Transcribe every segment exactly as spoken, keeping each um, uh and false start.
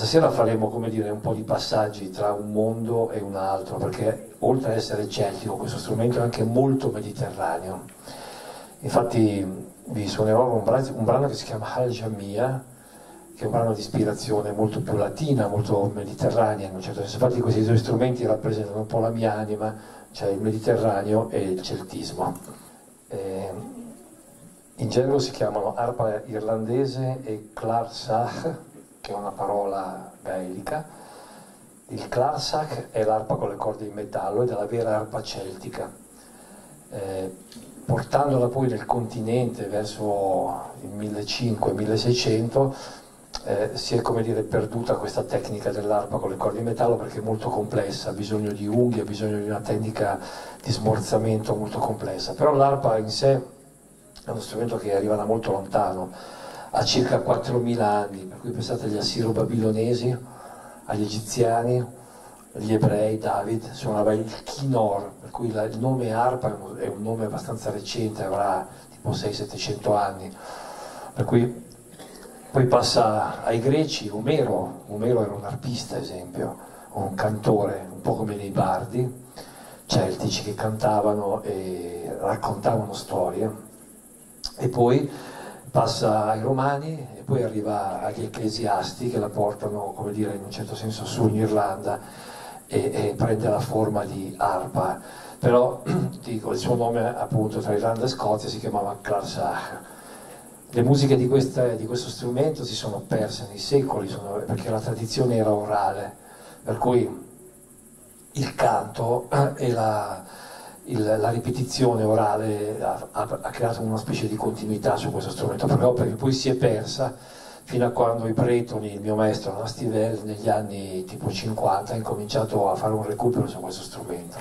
Questa sera faremo, come dire, un po' di passaggi tra un mondo e un altro, perché oltre ad essere celtico, questo strumento è anche molto mediterraneo. Infatti vi suonerò un brano, un brano che si chiama Hal Jamia, che è un brano di ispirazione molto più latina, molto mediterranea in un certo senso. Infatti questi due strumenti rappresentano un po' la mia anima, cioè il Mediterraneo e il celtismo. Eh, in genere si chiamano Arpa Irlandese e Clarsach, che è una parola gaelica. Il Clarsach è l'arpa con le corde in metallo ed è la vera arpa celtica. Eh, portandola poi nel continente verso il millecinquecento milleseicento, Eh, si è, come dire, perduta questa tecnica dell'arpa con le corde in metallo, perché è molto complessa, ha bisogno di unghie, ha bisogno di una tecnica di smorzamento molto complessa. Però l'arpa in sé è uno strumento che arriva da molto lontano, ha circa quattromila anni, per cui pensate agli assiro-babilonesi, agli egiziani, agli ebrei. David suonava il Kinor, per cui la, il nome arpa è un nome abbastanza recente, avrà tipo seicento settecento anni, per cui... Poi passa ai greci. Omero, Omero era un arpista, ad esempio, un cantore, un po' come nei bardi celtici che cantavano e raccontavano storie. E poi passa ai romani e poi arriva agli ecclesiasti, che la portano, come dire, in un certo senso su in Irlanda, e, e prende la forma di arpa. Però dico, il suo nome, appunto, tra Irlanda e Scozia si chiamava Clarsach. Le musiche di, questa, di questo strumento si sono perse nei secoli, sono, perché la tradizione era orale, per cui il canto e la, il, la ripetizione orale ha, ha, ha creato una specie di continuità su questo strumento, proprio perché poi si è persa fino a quando i pretoni, il mio maestro Nastivelli, negli anni tipo cinquanta, ha incominciato a fare un recupero su questo strumento.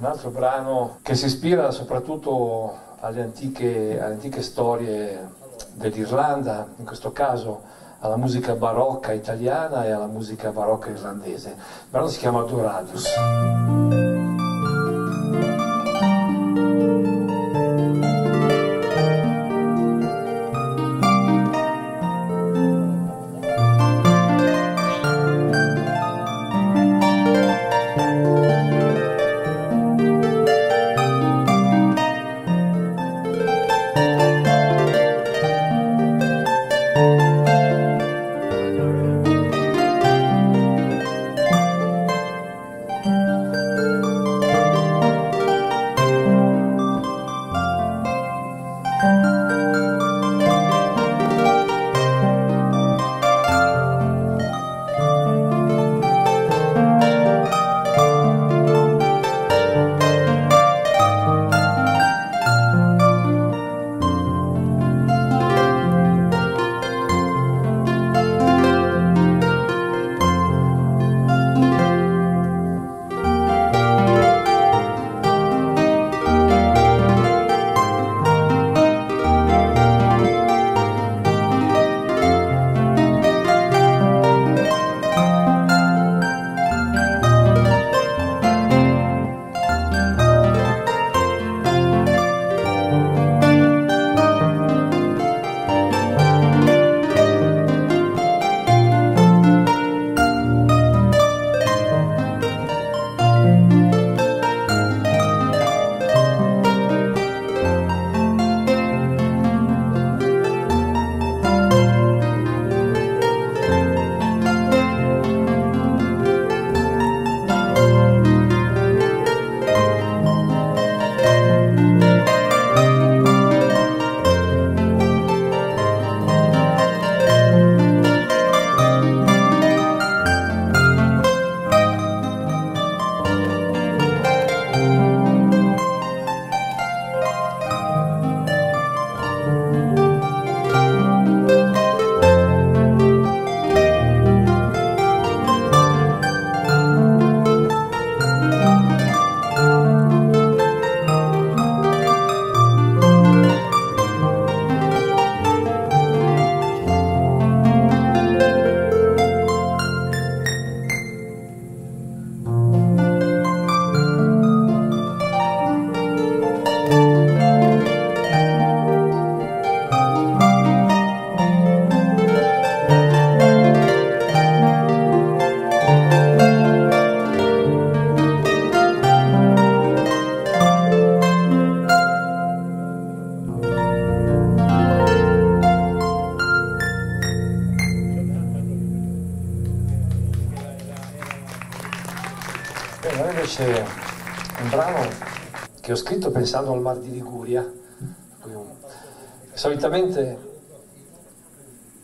un altro brano che si ispira soprattutto alle antiche, alle antiche storie dell'Irlanda, in questo caso alla musica barocca italiana e alla musica barocca irlandese. Il brano si chiama Doradus. Che ho scritto pensando al Mar di Liguria. Solitamente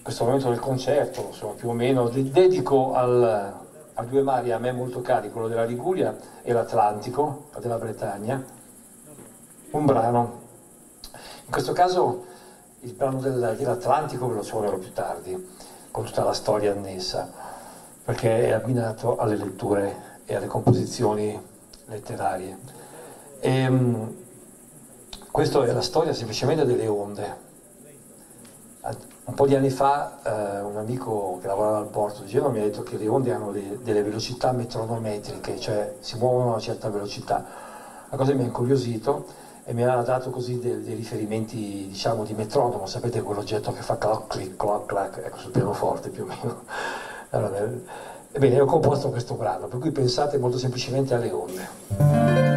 questo momento del concerto, insomma, più o meno dedico al, a due mari a me molto cari, quello della Liguria e l'Atlantico, della Bretagna, un brano. In questo caso il brano del, dell'Atlantico ve lo suonerò più tardi, con tutta la storia annessa, perché è abbinato alle letture e alle composizioni letterarie. E, um, questa è la storia semplicemente delle onde. Un po' di anni fa eh, un amico che lavorava al porto di Genova mi ha detto che le onde hanno de delle velocità metronometriche, cioè si muovono a una certa velocità. La cosa mi ha incuriosito e mi ha dato così dei, dei riferimenti, diciamo, di metronomo, sapete quell'oggetto che fa clock, click, clock, clack, ecco, sul pianoforte più o meno. Allora, ebbene, ho composto questo brano, per cui pensate molto semplicemente alle onde.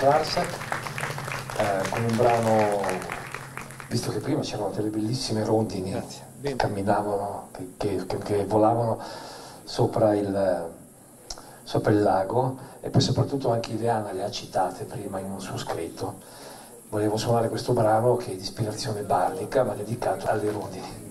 Clarsach, eh, con un brano, visto che prima c'erano delle bellissime rondini che camminavano, che, che, che, che volavano sopra il, sopra il lago, e poi soprattutto anche Ileana le ha citate prima in un suo scritto. Volevo suonare questo brano che è di ispirazione bardica ma dedicato alle rondini.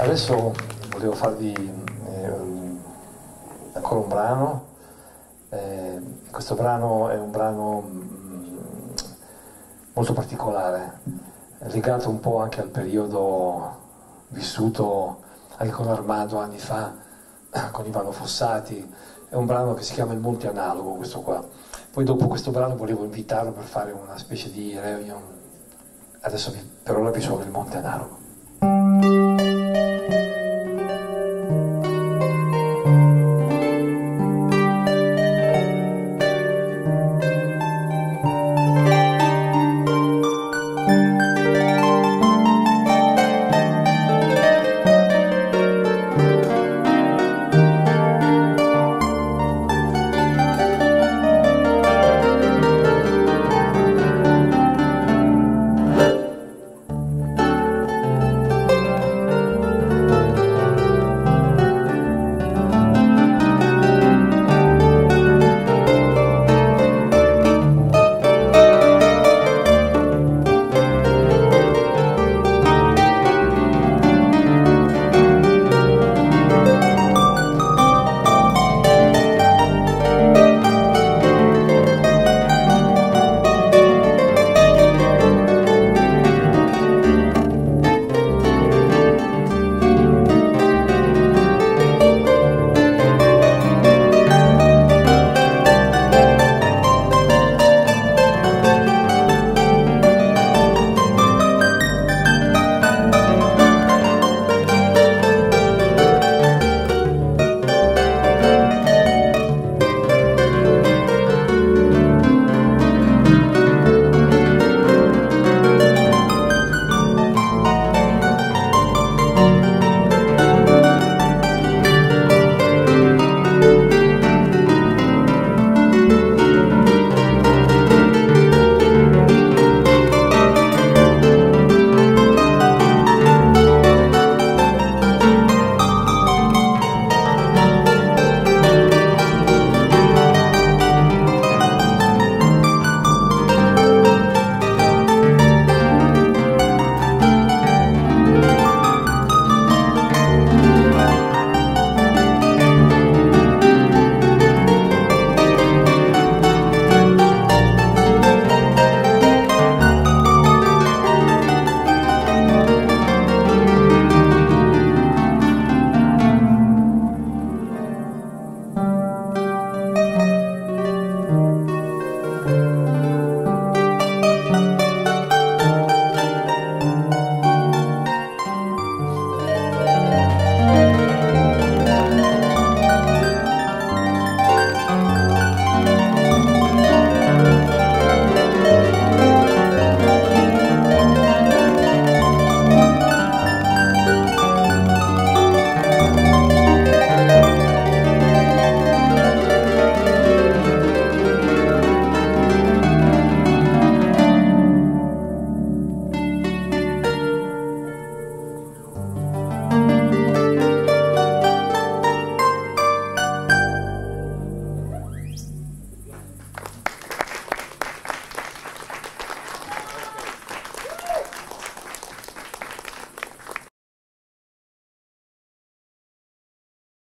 Adesso volevo farvi eh, ancora un brano, eh, questo brano è un brano mh, molto particolare, legato un po' anche al periodo vissuto anche con Armando anni fa, con Ivano Fossati. È un brano che si chiama il Monte Analogo, questo qua. Poi dopo questo brano volevo invitarlo per fare una specie di reunion. Adesso vi, per ora vi suono il Monte Analogo.